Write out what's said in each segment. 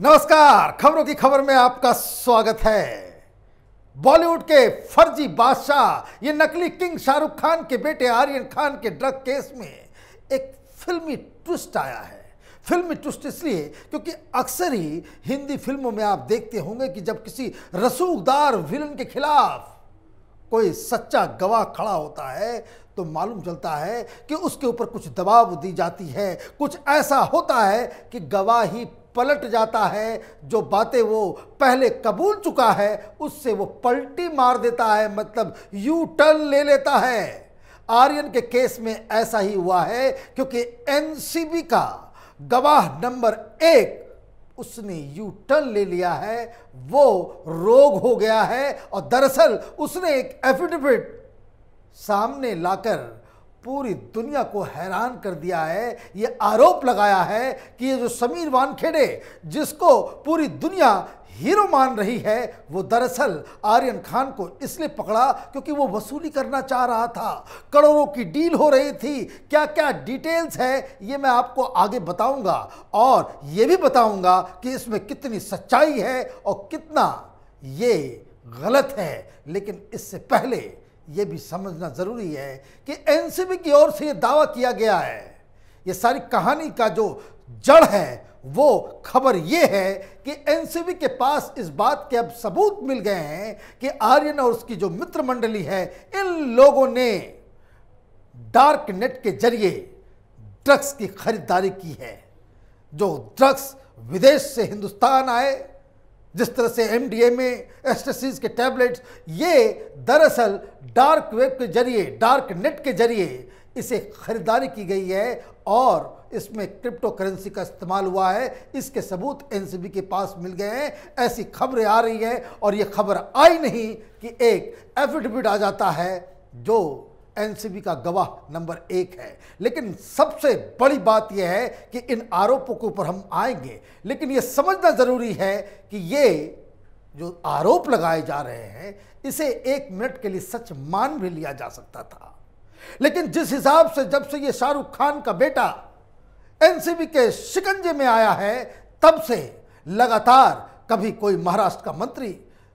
नमस्कार, खबरों की खबर में आपका स्वागत है। बॉलीवुड के फर्जी बादशाह ये नकली किंग शाहरुख खान के बेटे आर्यन खान के ड्रग केस में एक फिल्मी ट्विस्ट आया है। फिल्मी ट्विस्ट इसलिए क्योंकि अक्सर ही हिंदी फिल्मों में आप देखते होंगे कि जब किसी रसूखदार विलन के खिलाफ कोई सच्चा गवाह खड़ा होता है तो मालूम चलता है कि उसके ऊपर कुछ दबाव दी जाती है, कुछ ऐसा होता है कि गवाह ही पलट जाता है। जो बातें वो पहले कबूल चुका है उससे वो पलटी मार देता है, मतलब यू टर्न ले लेता है। आर्यन के केस में ऐसा ही हुआ है क्योंकि एनसीबी का गवाह नंबर 1 उसने यू टर्न ले लिया है, वो रोग हो गया है। और दरअसल उसने एक एफिडेविट सामने लाकर पूरी दुनिया को हैरान कर दिया है। ये आरोप लगाया है कि ये जो समीर वानखेड़े जिसको पूरी दुनिया हीरो मान रही है, वो दरअसल आर्यन खान को इसलिए पकड़ा क्योंकि वो वसूली करना चाह रहा था। करोड़ों की डील हो रही थी। क्या क्या डिटेल्स है ये मैं आपको आगे बताऊंगा और ये भी बताऊंगा कि इसमें कितनी सच्चाई है और कितना ये गलत है। लेकिन इससे पहले ये भी समझना ज़रूरी है कि एनसीबी की ओर से ये दावा किया गया है। ये सारी कहानी का जो जड़ है वो खबर ये है कि एनसीबी के पास इस बात के अब सबूत मिल गए हैं कि आर्यन और उसकी जो मित्र मंडली है, इन लोगों ने डार्क नेट के जरिए ड्रग्स की खरीदारी की है। जो ड्रग्स विदेश से हिंदुस्तान आए, जिस तरह से एमडीएमए एस्टेसीज के टैबलेट्स, ये दरअसल डार्क वेब के जरिए, डार्क नेट के जरिए इसे खरीदारी की गई है और इसमें क्रिप्टो करेंसी का इस्तेमाल हुआ है। इसके सबूत एनसीबी के पास मिल गए हैं। ऐसी खबरें आ रही हैं और ये खबर आई नहीं कि एक एफिडेविट आ जाता है जो एनसीबी का गवाह नंबर 1 है। लेकिन सबसे बड़ी बात यह है कि इन आरोपों के ऊपर हम आएंगे, लेकिन यह समझना ज़रूरी है कि ये जो आरोप लगाए जा रहे हैं इसे 1 मिनट के लिए सच मान भी लिया जा सकता था। लेकिन जिस हिसाब से जब से ये शाहरुख खान का बेटा एनसीबी के शिकंजे में आया है, तब से लगातार कभी कोई महाराष्ट्र का मंत्री,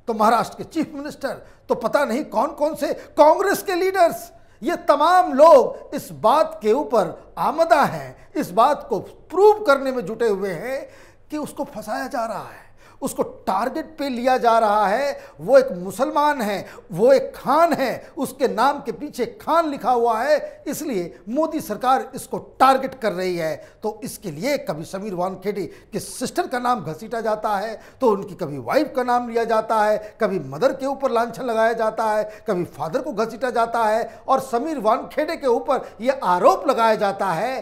तो महाराष्ट्र के चीफ मिनिस्टर, तो पता नहीं कौन कौन से कांग्रेस के लीडर्स, ये तमाम लोग इस बात के ऊपर आमदा हैं, इस बात को प्रूव करने में जुटे हुए हैं कि उसको फंसाया जा रहा है, उसको टारगेट पे लिया जा रहा है। वो एक मुसलमान है, वो एक खान है, उसके नाम के पीछे खान लिखा हुआ है, इसलिए मोदी सरकार इसको टारगेट कर रही है। तो इसके लिए कभी समीर वानखेड़े के सिस्टर का नाम घसीटा जाता है, तो उनकी कभी वाइफ का नाम लिया जाता है, कभी मदर के ऊपर लांछन लगाया जाता है, कभी फादर को घसीटा जाता है। और समीर वानखेड़े के ऊपर ये आरोप लगाया जाता है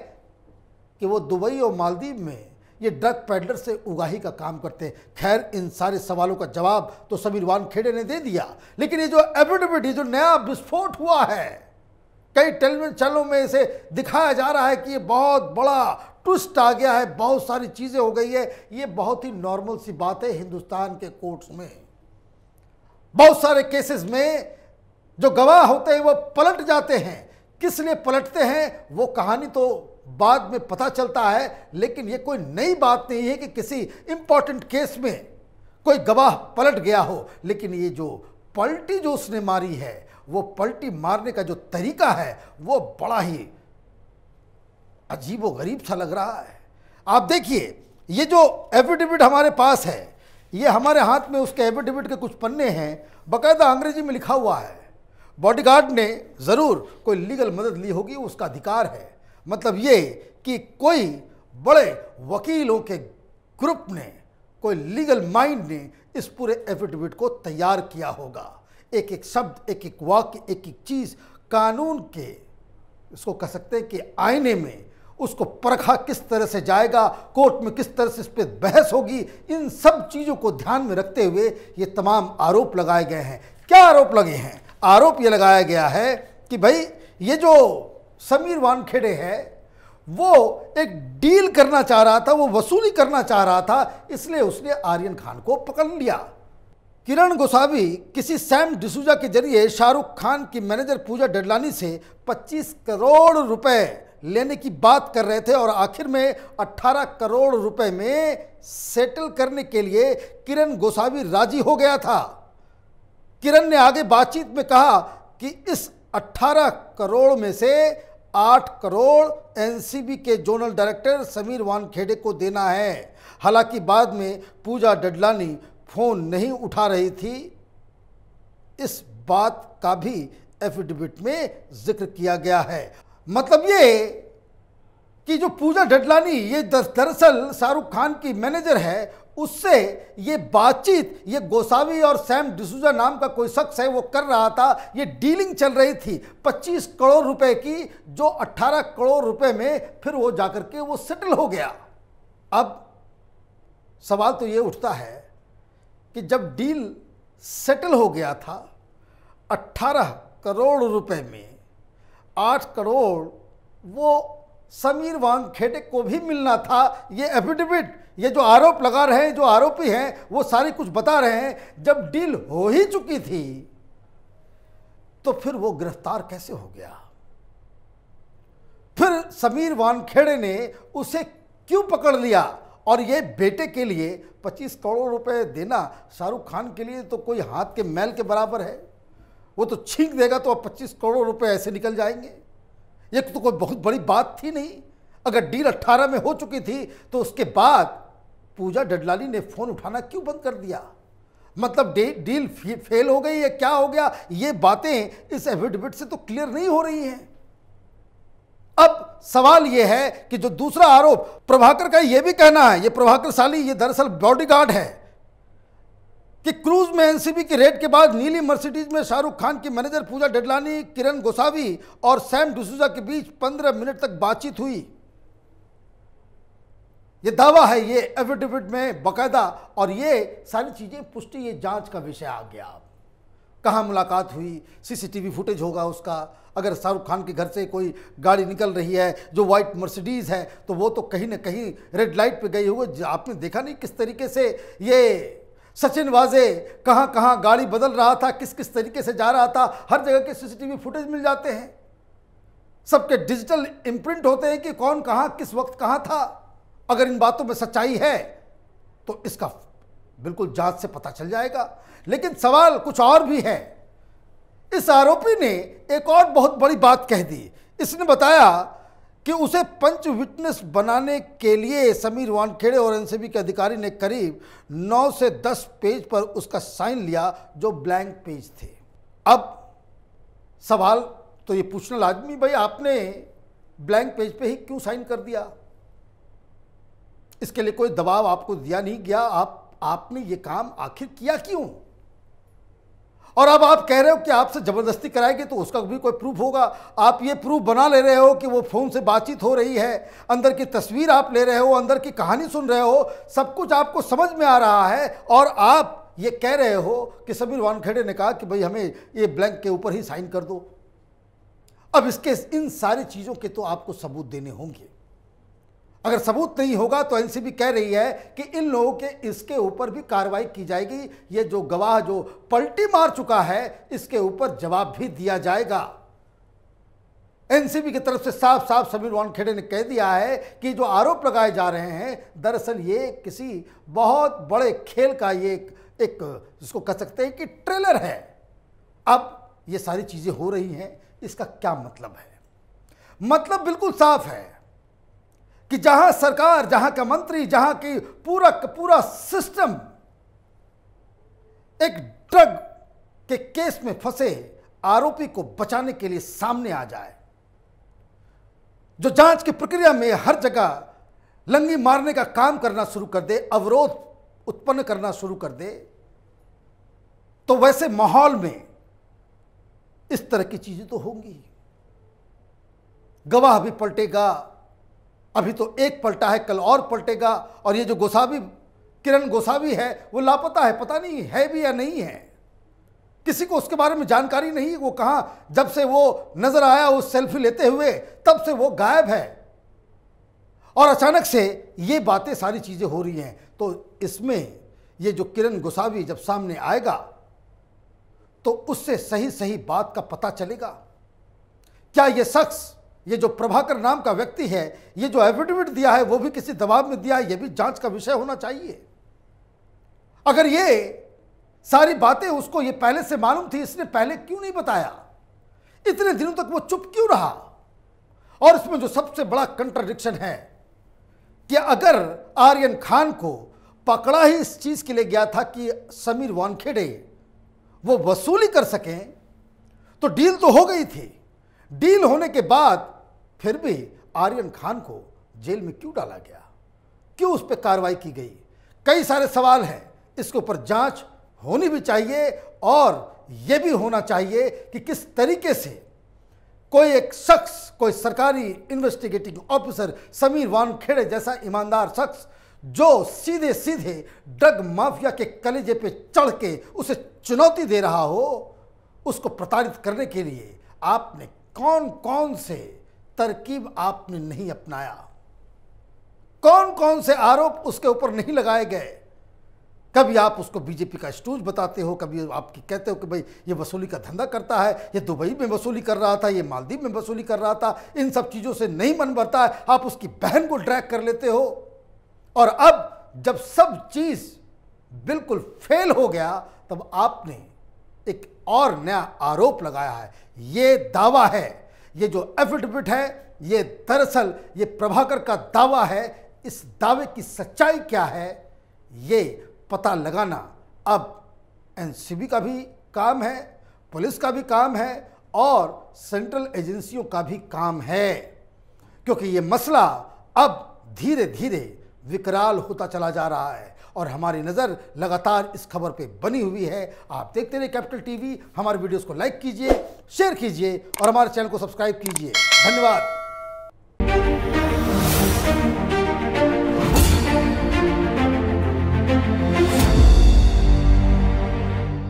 कि वो दुबई और मालदीव में ये ड्रग पैडलर से उगाही का काम करते हैं। खैर, इन सारे सवालों का जवाब तो समीर वानखेड़े ने दे दिया, लेकिन ये जो एफिडेविट, ये जो नया विस्फोट हुआ है, कई टेलीविजन चैनलों में इसे दिखाया जा रहा है कि ये बहुत बड़ा ट्विस्ट आ गया है, बहुत सारी चीज़ें हो गई है। ये बहुत ही नॉर्मल सी बात है। हिंदुस्तान के कोर्ट्स में बहुत सारे केसेस में जो गवाह होते हैं वो पलट जाते हैं। किस लिए पलटते हैं वो कहानी तो बाद में पता चलता है, लेकिन ये कोई नई बात नहीं है कि किसी इंपॉर्टेंट केस में कोई गवाह पलट गया हो। लेकिन ये जो पलटी जो उसने मारी है, वो पलटी मारने का जो तरीका है वो बड़ा ही अजीब व गरीब सा लग रहा है। आप देखिए, ये जो एफिडेविट हमारे पास है, ये हमारे हाथ में उसके एफिडेविट के कुछ पन्ने हैं, बाकायदा अंग्रेजी में लिखा हुआ है। बॉडीगार्ड ने ज़रूर कोई लीगल मदद ली होगी, उसका अधिकार है। मतलब ये कि कोई बड़े वकीलों के ग्रुप ने, कोई लीगल माइंड ने इस पूरे एफिडेविट को तैयार किया होगा। एक एक शब्द, एक एक वाक्य, एक एक चीज़ कानून के, इसको कह सकते हैं कि आईने में उसको परखा किस तरह से जाएगा, कोर्ट में किस तरह से इस पर बहस होगी, इन सब चीज़ों को ध्यान में रखते हुए ये तमाम आरोप लगाए गए हैं। क्या आरोप लगे हैं? आरोप ये लगाया गया है कि भाई ये जो समीर वानखेड़े है वो एक डील करना चाह रहा था, वो वसूली करना चाह रहा था, इसलिए उसने आर्यन खान को पकड़ लिया। किरण गोसावी किसी सैम डिसूजा के जरिए शाहरुख खान की मैनेजर पूजा डडलानी से 25 करोड़ रुपए लेने की बात कर रहे थे और आखिर में 18 करोड़ रुपए में सेटल करने के लिए किरण गोसावी राजी हो गया था। किरण ने आगे बातचीत में कहा कि इस 18 करोड़ में से 8 करोड़ एनसीबी के जोनल डायरेक्टर समीर वानखेड़े को देना है। हालांकि बाद में पूजा डडलानी फोन नहीं उठा रही थी, इस बात का भी एफिडेविट में जिक्र किया गया है। मतलब ये कि जो पूजा डडलानी ये दरअसल शाहरुख खान की मैनेजर है, उससे ये बातचीत ये गोसावी और सैम डिसूजा नाम का कोई शख्स है वो कर रहा था। ये डीलिंग चल रही थी 25 करोड़ रुपए की, जो 18 करोड़ रुपए में फिर वो जाकर के वो सेटल हो गया। अब सवाल तो ये उठता है कि जब डील सेटल हो गया था 18 करोड़ रुपए में 8 करोड़ वो समीर वानखेड़े को भी मिलना था। ये एफिडेविट, ये जो आरोप लगा रहे हैं, जो आरोपी हैं वो सारी कुछ बता रहे हैं। जब डील हो ही चुकी थी तो फिर वो गिरफ्तार कैसे हो गया? फिर समीर वानखेड़े ने उसे क्यों पकड़ लिया? और ये बेटे के लिए 25 करोड़ रुपए देना शाहरुख खान के लिए तो कोई हाथ के मैल के बराबर है। वो तो छींक देगा तो अब 25 करोड़ रुपए ऐसे निकल जाएंगे। ये तो कोई बहुत बड़ी बात थी नहीं। अगर डील 18 में हो चुकी थी तो उसके बाद पूजा डडलानी ने फ़ोन उठाना क्यों बंद कर दिया? मतलब डील फेल हो गई या क्या हो गया? ये बातें इस एफिडेविट से तो क्लियर नहीं हो रही हैं। अब सवाल यह है कि जो दूसरा आरोप प्रभाकर का यह भी कहना है, ये प्रभाकर साली ये दरअसल बॉडीगार्ड है, कि क्रूज में एनसीबी की रेड के बाद नीली मर्सिडीज में शाहरुख खान की मैनेजर पूजा डडलानी, किरण गोसावी और सैम डिसूजा के बीच 15 मिनट तक बातचीत हुई। ये दावा है, ये एफिडेविट में बकायदा, और ये सारी चीजें पुष्टि, ये जांच का विषय आ गया। कहाँ मुलाकात हुई, सीसीटीवी फुटेज होगा उसका। अगर शाहरुख खान के घर से कोई गाड़ी निकल रही है जो वाइट मर्सिडीज़ है तो वो तो कहीं ना कहीं रेड लाइट पे गई होगी। आपने देखा नहीं किस तरीके से ये सचिन वाजे कहाँ कहाँ गाड़ी बदल रहा था, किस किस तरीके से जा रहा था। हर जगह के सीसीटीवी फुटेज मिल जाते हैं, सबके डिजिटल इम्प्रिंट होते हैं कि कौन कहाँ किस वक्त कहाँ था। अगर इन बातों में सच्चाई है तो इसका बिल्कुल जांच से पता चल जाएगा। लेकिन सवाल कुछ और भी है। इस आरोपी ने एक और बहुत बड़ी बात कह दी। इसने बताया कि उसे पंच विटनेस बनाने के लिए समीर वानखेड़े और एनसीबी के अधिकारी ने करीब 9 से 10 पेज पर उसका साइन लिया, जो ब्लैंक पेज थे। अब सवाल तो ये पूछना लाजमी, भाई आपने ब्लैंक पेज पे ही क्यों साइन कर दिया? इसके लिए कोई दबाव आपको दिया नहीं गया? आपने ये काम आखिर किया क्यों? और अब आप कह रहे हो कि आपसे ज़बरदस्ती कराएगी, तो उसका भी कोई प्रूफ होगा। आप ये प्रूफ बना ले रहे हो कि वो फ़ोन से बातचीत हो रही है, अंदर की तस्वीर आप ले रहे हो, अंदर की कहानी सुन रहे हो, सब कुछ आपको समझ में आ रहा है। और आप ये कह रहे हो कि समीर वानखेड़े ने कहा कि भाई हमें ये ब्लैंक के ऊपर ही साइन कर दो। अब इसके इन सारी चीज़ों के तो आपको सबूत देने होंगे। अगर सबूत नहीं होगा तो एनसीबी कह रही है कि इन लोगों के इसके ऊपर भी कार्रवाई की जाएगी। ये जो गवाह जो पलटी मार चुका है, इसके ऊपर जवाब भी दिया जाएगा। एनसीबी की तरफ से साफ साफ समीर वानखेड़े ने कह दिया है कि जो आरोप लगाए जा रहे हैं दरअसल ये किसी बहुत बड़े खेल का ये एक जिसको कह सकते हैं कि ट्रेलर है। अब ये सारी चीज़ें हो रही हैं, इसका क्या मतलब है? मतलब बिल्कुल साफ है कि जहां सरकार, जहां का मंत्री, जहां की पूरा सिस्टम एक ड्रग के केस में फंसे आरोपी को बचाने के लिए सामने आ जाए, जो जांच की प्रक्रिया में हर जगह लंगी मारने का काम करना शुरू कर दे, अवरोध उत्पन्न करना शुरू कर दे, तो वैसे माहौल में इस तरह की चीजें तो होंगी। गवाह भी पलटेगा, अभी तो एक पलटा है, कल और पलटेगा। और ये जो गोसावी, किरण गोसावी है, वो लापता है, पता नहीं है भी या नहीं है, किसी को उसके बारे में जानकारी नहीं। वो कहाँ, जब से वो नजर आया उस सेल्फी लेते हुए तब से वो गायब है, और अचानक से ये बातें सारी चीज़ें हो रही हैं। तो इसमें ये जो किरण गोसावी जब सामने आएगा तो उससे सही सही बात का पता चलेगा। क्या ये शख्स ये जो प्रभाकर नाम का व्यक्ति है, ये जो एफिडेविट दिया है वो भी किसी दबाव में दिया है, ये भी जांच का विषय होना चाहिए। अगर ये सारी बातें उसको ये पहले से मालूम थी, इसने पहले क्यों नहीं बताया? इतने दिनों तक वो चुप क्यों रहा? और इसमें जो सबसे बड़ा कंट्राडिक्शन है कि अगर आर्यन खान को पकड़ा ही इस चीज़ के लिए गया था कि समीर वानखेड़े वो वसूली कर सकें, तो डील तो हो गई थी। डील होने के बाद फिर भी आर्यन खान को जेल में क्यों डाला गया? क्यों उस पर कार्रवाई की गई? कई सारे सवाल हैं, इसके ऊपर जांच होनी भी चाहिए और ये भी होना चाहिए कि किस तरीके से कोई एक शख्स, कोई सरकारी इन्वेस्टिगेटिंग ऑफिसर समीर वानखेड़े जैसा ईमानदार शख्स जो सीधे सीधे ड्रग माफिया के कलेजे पे चढ़ के उसे चुनौती दे रहा हो, उसको प्रताड़ित करने के लिए आपने कौन कौन से तरकीब आपने नहीं अपनाया, कौन कौन से आरोप उसके ऊपर नहीं लगाए गए। कभी आप उसको बीजेपी का स्टूज बताते हो, कभी आपकी कहते हो कि भाई ये वसूली का धंधा करता है, ये दुबई में वसूली कर रहा था, ये मालदीव में वसूली कर रहा था, इन सब चीज़ों से नहीं मन भरता है, आप उसकी बहन को ड्रैग कर लेते हो। और अब जब सब चीज़ बिल्कुल फेल हो गया तब आपने एक और नया आरोप लगाया है। ये दावा है, ये जो एफिडेविट है, ये दरअसल ये प्रभाकर का दावा है। इस दावे की सच्चाई क्या है ये पता लगाना अब एनसीबी का भी काम है, पुलिस का भी काम है और सेंट्रल एजेंसियों का भी काम है, क्योंकि ये मसला अब धीरे धीरे विकराल होता चला जा रहा है और हमारी नज़र लगातार इस खबर पे बनी हुई है। आप देखते रहिए कैपिटल टीवी। हमारे वीडियोस को लाइक कीजिए, शेयर कीजिए और हमारे चैनल को सब्सक्राइब कीजिए। धन्यवाद।